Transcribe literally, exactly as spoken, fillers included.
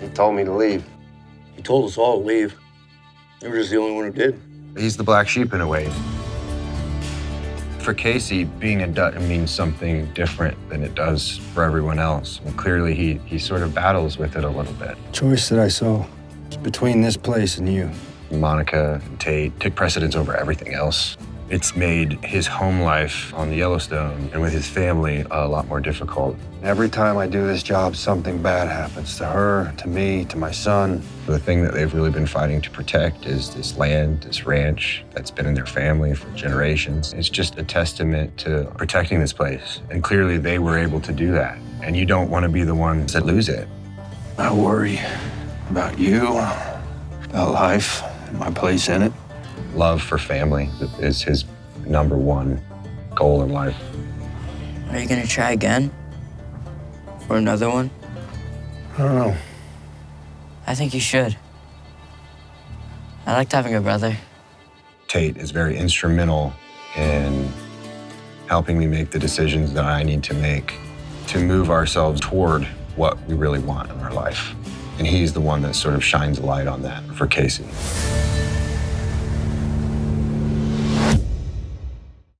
He told me to leave. He told us all to leave. You were just the only one who did. He's the black sheep in a way. For Kayce, being a Dutton means something different than it does for everyone else. And clearly, he, he sort of battles with it a little bit. The choice that I saw was between this place and you. Monica and Tate took precedence over everything else. It's made his home life on the Yellowstone and with his family a lot more difficult. Every time I do this job, something bad happens to her, to me, to my son. The thing that they've really been fighting to protect is this land, this ranch that's been in their family for generations. It's just a testament to protecting this place. And clearly they were able to do that. And you don't want to be the ones that lose it. I worry about you, about life, and my place in it. Love for family is his number one goal in life. Are you gonna try again? For another one? I don't know. I think you should. I liked having a brother. Tate is very instrumental in helping me make the decisions that I need to make to move ourselves toward what we really want in our life. And he's the one that sort of shines a light on that for Kayce.